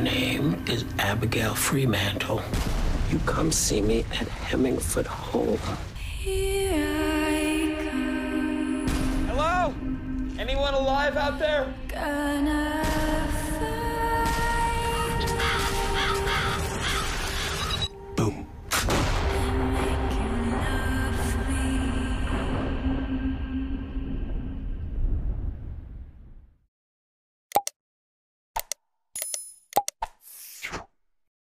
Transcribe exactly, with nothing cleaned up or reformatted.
name is Abigail Fremantle. You come see me at Hemingford Hall. Here I come. Hello? Anyone alive out there? Gonna